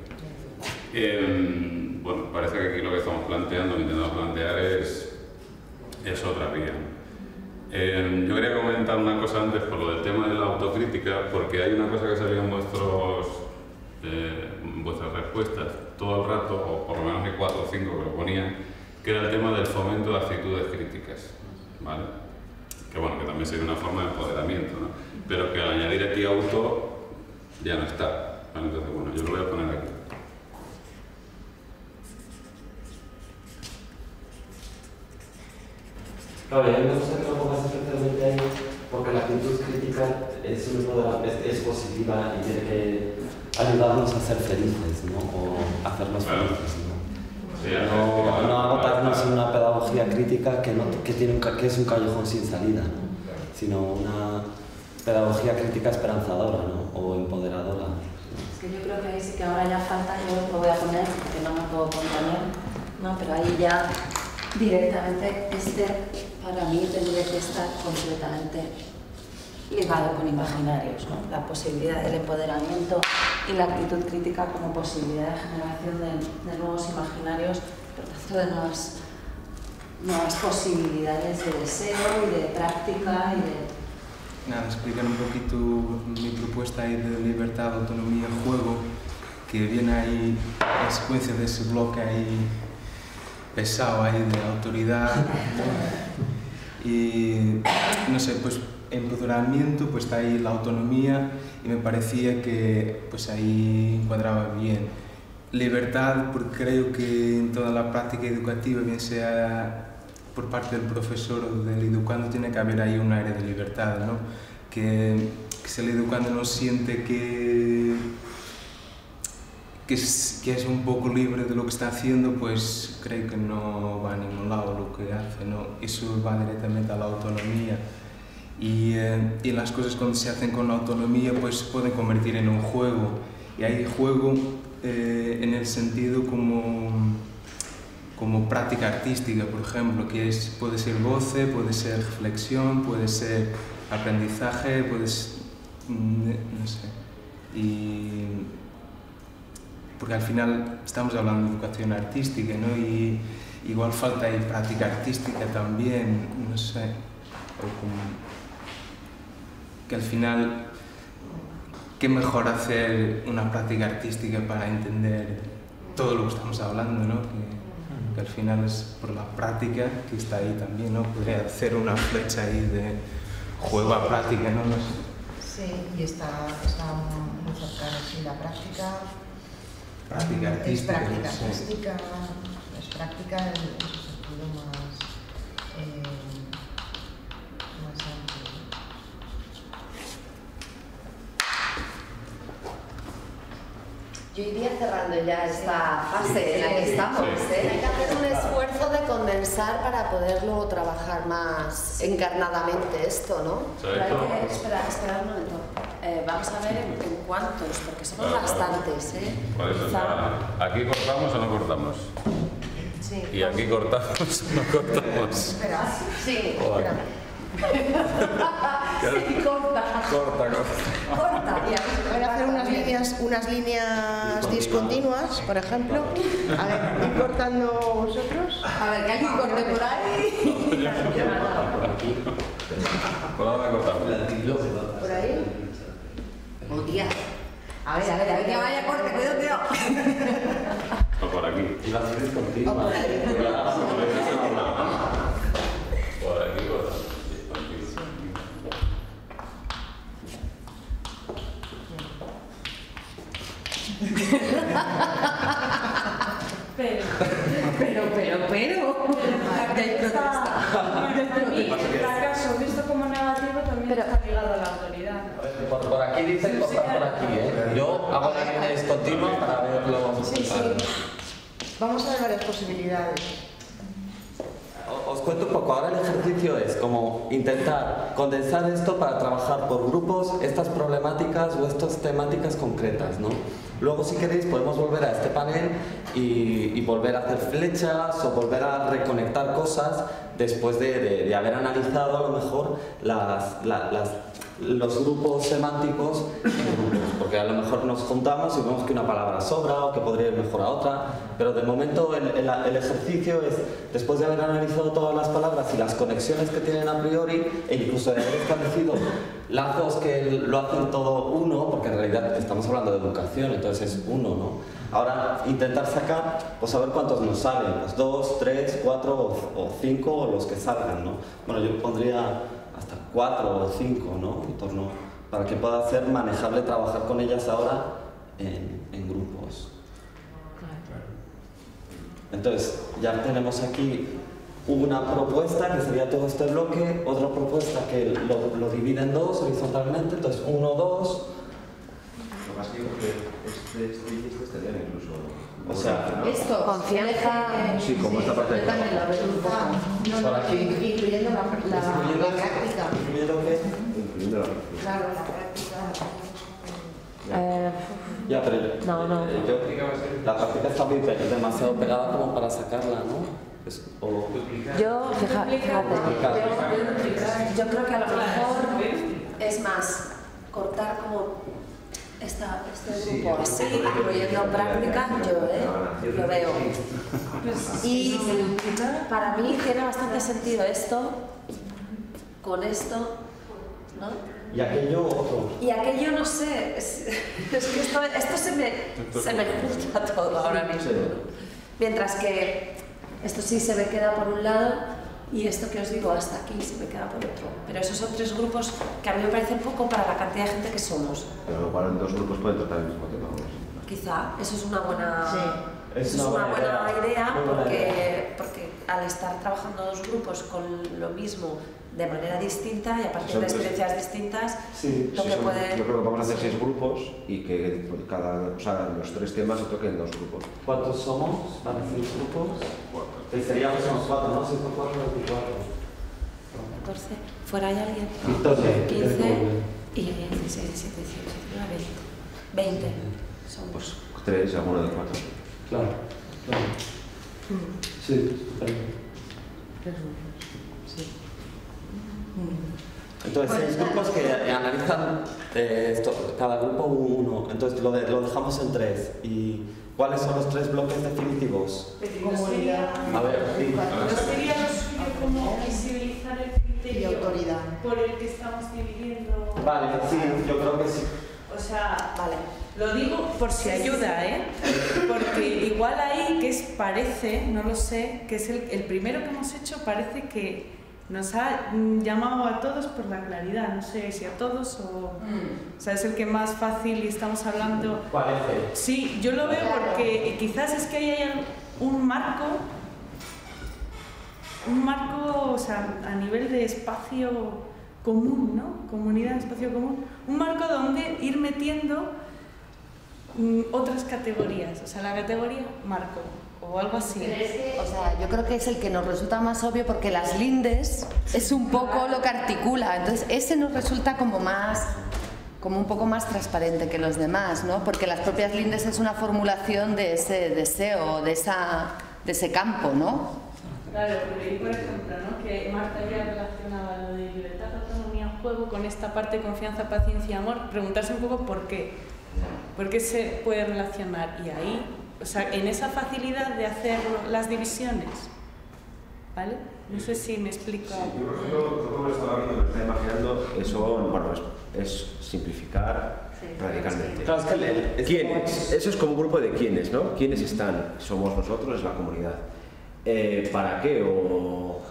Bueno, parece que aquí lo que estamos planteando, lo que intentamos plantear es otra vía. Yo quería comentar una cosa antes por lo del tema de la autocrítica, porque hay una cosa que salía en vuestras respuestas todo el rato, o por lo menos que 4 o 5 que lo ponían, que era el tema del fomento de actitudes críticas, ¿vale? Que bueno, que también sería una forma de empoderamiento, ¿no? Pero que al añadir aquí auto ya no está, ¿vale? Entonces, bueno, yo lo voy a poner aquí. Claro, yo me gusta que lo pongas perfectamente ahí, porque la actitud crítica es positiva y tiene que ayudarnos a ser felices, ¿no? O hacernos felices, ¿no? Sí, no agotarnos en una pedagogía crítica que es un callejón sin salida, ¿no? Sino una pedagogía crítica esperanzadora, ¿no? O empoderadora, ¿no? Es que yo creo que ahí sí que ahora ya falta, yo lo voy a poner porque no me puedo contener, ¿no? Pero ahí ya directamente para mí tendría que estar completamente ligado con imaginarios, ¿no? La posibilidad del empoderamiento y la actitud crítica como posibilidad de generación de nuevos imaginarios, por tanto de nuevas posibilidades de deseo y de práctica y de... Nada, explicar un poquito mi propuesta ahí de libertad, autonomía, juego, que viene ahí en secuencia de ese bloque ahí pesado ahí de autoridad, ¿no? Y no sé, pues empoderamiento, pues está ahí la autonomía y me parecía que pues ahí encuadraba bien. Libertad, porque creo que en toda la práctica educativa, bien sea por parte del profesor o del educando, tiene que haber ahí un área de libertad, ¿no? Que si el educando no siente que es un poco libre de lo que está haciendo, pues creo que no va a ningún lado lo que hace, ¿no? Eso va directamente a la autonomía. Y las cosas cuando se hacen con la autonomía, pues se pueden convertir en un juego. Y hay juego en el sentido como práctica artística, por ejemplo, que puede ser goce, puede ser reflexión, puede ser aprendizaje, no sé. Porque al final estamos hablando de educación artística, ¿no? Y igual falta ahí práctica artística también, no sé, o que al final, qué mejor hacer una práctica artística para entender todo lo que estamos hablando, ¿no? Que al final es por la práctica que está ahí también, ¿no? Podría hacer una flecha ahí de juego a práctica, ¿no? No sé. Sí, y está muy cercano, sí, la práctica. Práctica artística, es práctica artística, no sé. Es práctica en su sentido más amplio. Yo iría cerrando ya esta fase en la que estamos, ¿eh? Hay que hacer un esfuerzo de condensar para poderlo trabajar más encarnadamente esto, ¿no? Pero hay que esperar un momento. Vamos a ver en cuántos, porque somos bastantes, ¿eh? Por eso, aquí cortamos o no cortamos. Sí, y aquí cortamos o no cortamos. Espera, sí, espera. Sí, corta. Voy a hacer unas líneas discontinuas, por ejemplo. A ver, ¿y cortando vosotros? A ver, que alguien corte por ahí. ¿Por dónde cortamos? ¿Por ahí? Oh, tía. A ver, que vaya corte, cuidado. O por aquí. Y las crisis continuas. Pero. El fracaso visto como negativo también está ligado a la autoridad. Por aquí dicen cosas por aquí, ¿eh? Yo hago la línea discontinua para verlo. Vamos a ver varias posibilidades. Os cuento un poco. Ahora el ejercicio es como intentar condensar esto para trabajar por grupos estas problemáticas o estas temáticas concretas, ¿no? Luego, si queréis, podemos volver a este panel y volver a hacer flechas o volver a reconectar cosas después de haber analizado a lo mejor los grupos semánticos, porque a lo mejor nos juntamos y vemos que una palabra sobra o que podría ir mejor a otra, pero de momento el ejercicio es, después de haber analizado todas las palabras y las conexiones que tienen a priori, e incluso de haber establecido lazos que lo hacen todo uno, porque en realidad estamos hablando de educación, entonces es uno, ¿no? Ahora intentar sacar, pues a ver cuántos nos salen, los 2, 3, 4 o 5 o los que salgan, ¿no? Bueno, yo pondría hasta 4 o 5, ¿no? En torno, para que pueda ser manejable trabajar con ellas ahora en grupos. Entonces, ya tenemos aquí una propuesta que sería todo este bloque, otra propuesta que lo divide en dos horizontalmente, entonces 1, 2. Lo más que este estaría incluso. O sea, esto, confianza. Sí, como esta parte de acá. Por aquí. Incluyendo la práctica. ¿Incluyendo qué? Incluyendo la práctica. Claro, la práctica. Ya, pero no. La práctica está muy demasiado pegada como para sacarla, ¿no? Yo, fíjate. Yo creo que a lo mejor es más cortar como. Este grupo así, incluyendo práctica, yo lo veo. Y para mí tiene bastante sentido esto, con esto, ¿no? Y aquello otro. Y aquello no sé, es que esto se me junta todo ahora mismo. Mientras que esto sí se me queda por un lado y esto que os digo hasta aquí se me queda por otro. Pero esos son 3 grupos que a mí me parecen poco para la cantidad de gente que somos. Pero lo cual en 2 grupos pueden tratar el mismo tema. Quizá, eso es una buena, sí. es una buena idea porque al estar trabajando 2 grupos con lo mismo de manera distinta y a partir de experiencias distintas, yo creo que vamos a hacer 6 grupos y que los 3 temas se toquen 2 grupos. ¿Cuántos somos? ¿Van a ser grupos? 4. Seríamos unos 4, ¿no? 5, 4, 24. 14. ¿Fuera hay alguien? 14. 15 y 16, 17, 18, 19, 20. 20. Somos. Pues 3, alguno de 4. Claro, claro. Sí, está bien. Entonces, 6 grupos que analizan esto, cada grupo 1, entonces lo dejamos en 3. ¿Y cuáles son los 3 bloques definitivos? Comunidad. A ver, sí. ¿No sería lo suyo como visibilizar el criterio y autoridad por el que estamos dividiendo? Vale, sí, yo creo que sí. O sea, vale. Lo digo por si ayuda, ¿eh? Porque igual ahí que es, parece, no lo sé, que es el primero que hemos hecho, parece que nos ha llamado a todos por la claridad, no sé si a todos o... O sea, es el que más fácil y estamos hablando... Parece. Sí, yo lo veo porque quizás es que haya un marco, o sea, a nivel de espacio común, ¿no? Comunidad, espacio común, un marco donde ir metiendo otras categorías, o sea, la categoría marco. O algo así. O sea, yo creo que es el que nos resulta más obvio porque Las Lindes es un poco lo que articula, entonces ese nos resulta como un poco más transparente que los demás, ¿no? Porque las propias Lindes es una formulación de ese deseo, de ese campo, ¿no? Claro, pero yo, por ejemplo, ¿no? Que Marta ya relacionaba lo de libertad, autonomía, juego con esta parte de confianza, paciencia y amor, preguntarse un poco por qué. ¿Por qué se puede relacionar? Y ahí... O sea, en esa facilidad de hacer las divisiones, ¿vale? No sé si me explico. Sí, yo creo que lo que estaba viendo, me está imaginando, eso, bueno, es simplificar radicalmente. Claro, es que ¿quiénes? Eso es como un grupo de quiénes, ¿no? ¿Quiénes están? Somos nosotros, es la comunidad. ¿Para qué? O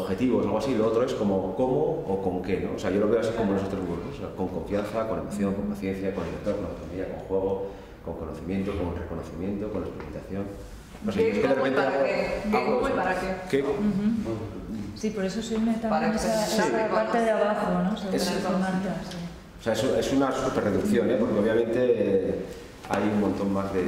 objetivos, algo así. Lo otro es como cómo o con qué, ¿no? O sea, yo lo veo así como nosotros grupos, ¿no? Con confianza, con emoción, con paciencia, con director, con autonomía, con juego, con conocimiento, con reconocimiento, con experimentación. No sé, es que de repente ¿Qué? Sí, por eso soy una también la parte de abajo, ¿no? O sea, es una superreducción, ¿eh? Porque obviamente hay un montón más de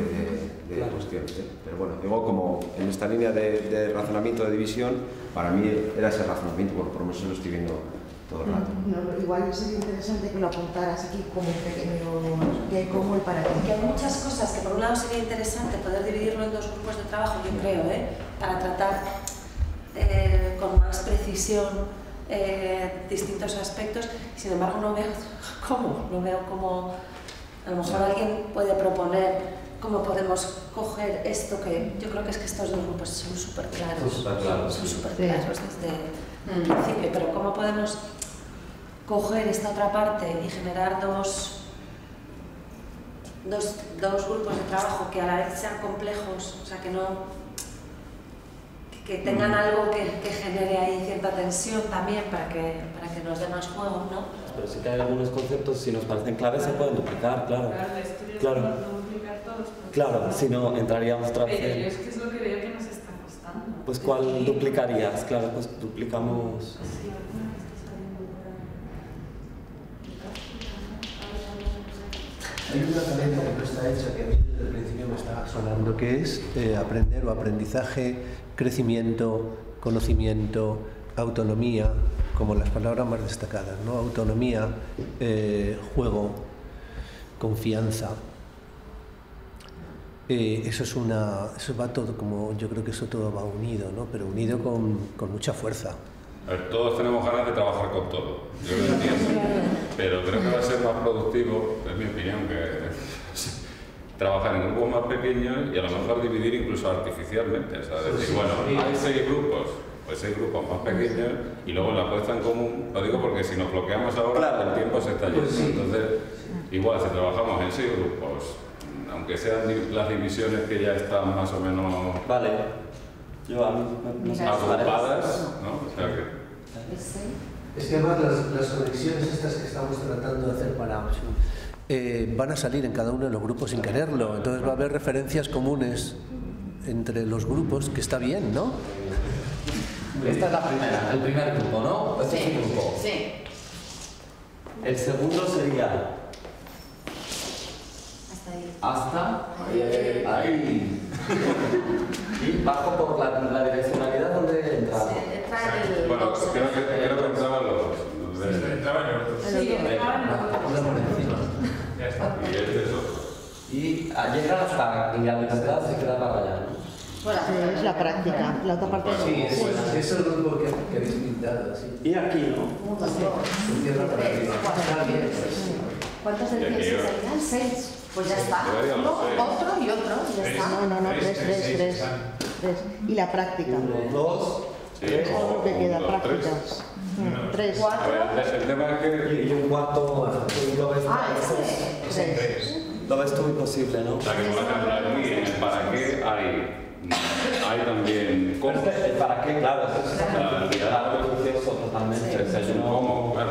cuestiones, ¿eh? Pero bueno, luego como en esta línea de razonamiento de división, para mí era ese razonamiento, bueno, por lo menos lo estoy viendo todo el rato. No, igual sería interesante que lo apuntaras aquí como un pequeño que hay como el para qué. Que hay muchas cosas que por un lado sería interesante poder dividirlo en dos grupos de trabajo, yo creo, ¿eh? Para tratar con más precisión distintos aspectos, y sin embargo no veo cómo a lo mejor alguien puede proponer cómo podemos coger esto, que yo creo que es que estos dos grupos son súper claros, desde el principio, pero cómo podemos coger esta otra parte y generar dos grupos de trabajo que a la vez sean complejos, o sea, que no... que tengan algo que genere ahí cierta tensión también para que nos dé más juego, ¿no? Pero sí que hay algunos conceptos, si nos parecen claves, se pueden duplicar, claro. Claro, duplicar todos. Claro, si no, entraríamos tras... Pero es que es lo que veo que nos está costando. Pues ¿cuál duplicarías? Claro, pues duplicamos... Hay una tarea que no está hecha, que a mí desde el principio me estaba sonando, que es aprender o aprendizaje, crecimiento, conocimiento, autonomía, como las palabras más destacadas, ¿no? Autonomía, juego, confianza. Eso va todo, como yo creo que eso todo va unido, ¿no? Pero unido con mucha fuerza. A ver, todos tenemos ganas de trabajar con todo, yo lo entiendo, pero creo que va a ser más productivo, es mi opinión, que trabajar en grupos más pequeños y a lo mejor dividir incluso artificialmente, o sea, decir, bueno, hay 6 grupos, o 6 grupos más pequeños y luego la puesta en común, lo digo porque si nos bloqueamos ahora el tiempo se está yendo, entonces igual si trabajamos en 6 grupos, aunque sean las divisiones que ya están más o menos... Vale. Yo a mí me agrupadas, ¿no? O sea que... Es que además las conexiones estas que estamos tratando de hacer para van a salir en cada uno de los grupos sin quererlo, entonces va a haber referencias comunes entre los grupos, que está bien, ¿no? Esta es la primera, el primer grupo, ¿no? Este es un grupo. Sí. El segundo sería... Hasta ahí. Y bajo por la direccionalidad donde entraba. Bueno, creo que entraban los dos. Entraban los dos. Sí, ya está. Y este es otro. Y llega hasta, y la mitad se queda para allá. Bueno, es la práctica, la otra parte es... Sí, eso es lo mismo que habéis pintado. Y aquí, ¿no? Un, dos, tres. ¿Cuántas ediciones serían? 6. Pues ya está. Uno, otro y otro. Ya está. No, 3. Y la práctica. 1, 2, 3. ¿Cómo te queda? Prácticas. 3, 4. El tema es que yo un cuarto lo ves. Ah, es 3. Lo ves todo imposible, ¿no? O sea, que por ejemplo, ¿para qué hay también cómo? El para qué, claro. Es un cómo, claro.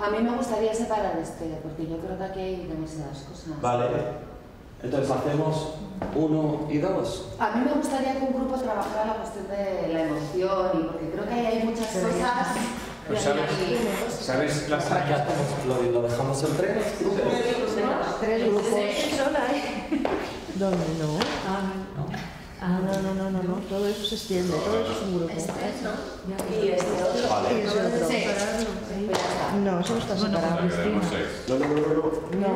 A mí me gustaría separar porque yo creo que aquí hay demasiadas cosas. Vale. Entonces hacemos 1 y 2. A mí me gustaría que un grupo trabajara la cuestión de la emoción, porque creo que ahí hay muchas cosas. Pues ¿sabes las tareas? ¿Lo dejamos en 3 grupos? ¿No? 3 grupos. ¿Sola, eh? ¿Dónde no? No, todo eso se extiende, todo eso es un grupo. ¿No? Y este otro. Vale. No, solo está separado. No,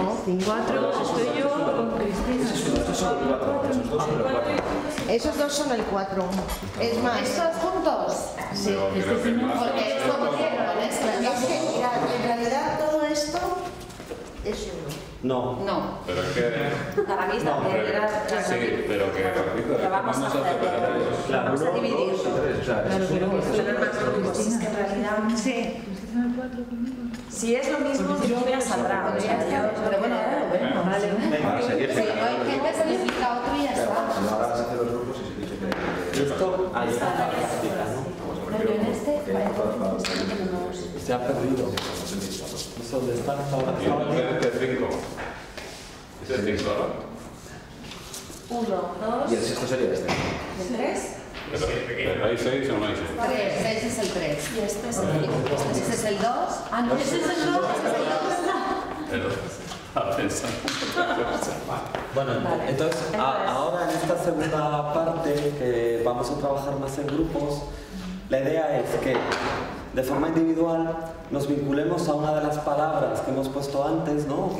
4 estoy yo con Cristina. Esos dos son el 4. Es más, ¿estos juntos? Sí. Porque esto no tiene. En realidad todo esto es uno. No. Pero es que... Para mí está bien. Sí, pero que... Vamos a dividirlo. Claro, pero... Es que en realidad... Sí. Si es lo mismo, yo me saldrá. Pero bueno, bueno, vale. Hay gente que se le explica otro y ya está. Ahora vas a hacer los grupos y se dice que... Esto... Pero en este... Se ha perdido. Es donde están ahora. Este es 5, ¿no? 1, 2... Y el 6 sería este. ¿El 3? Pero hay 6 o no hay 6. 3, 6 es el 3. Y este es el 5. Este es el 2. Ah, no, este es el 2. Este es el 2. A pensar. Bueno, entonces, ahora en esta segunda parte, que vamos a trabajar más en grupos, la idea es que, de forma individual, nos vinculemos a una de las palabras que hemos puesto antes, ¿no?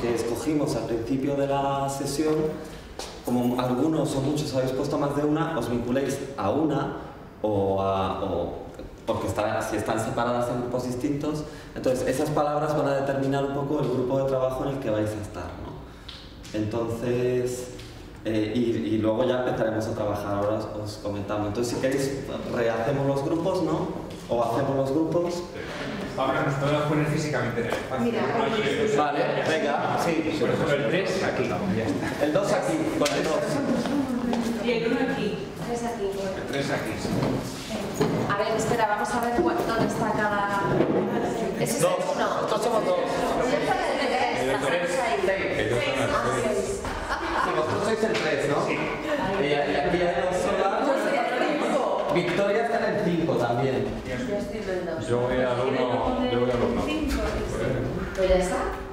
Que escogimos al principio de la sesión. Como algunos o muchos habéis puesto más de una, os vinculéis a una porque si están separadas en grupos distintos, entonces esas palabras van a determinar un poco el grupo de trabajo en el que vais a estar, ¿no? Entonces, y luego ya empezaremos a trabajar, ahora os comentamos. Entonces, si queréis, rehacemos los grupos, ¿no? O hacemos los grupos. Ahora nos podemos poner físicamente en el espacio. Mira, vale, venga, sí. Por ejemplo, el 3 aquí. Ya está. El 2 aquí, con el 2. Y el 1 aquí. 3 aquí. El 3 aquí, sí. A ver, espera, vamos a ver dónde está cada... ¿Ese es el 1? Nosotros somos 2. El 3 es el 6. Vosotros sois el 3, ¿no? Sí. Y aquí hay dos solas. Yo soy el 5. Victoria está en el 5 también. Yo estoy en el 2. Yo voy al 1. Pues ya está.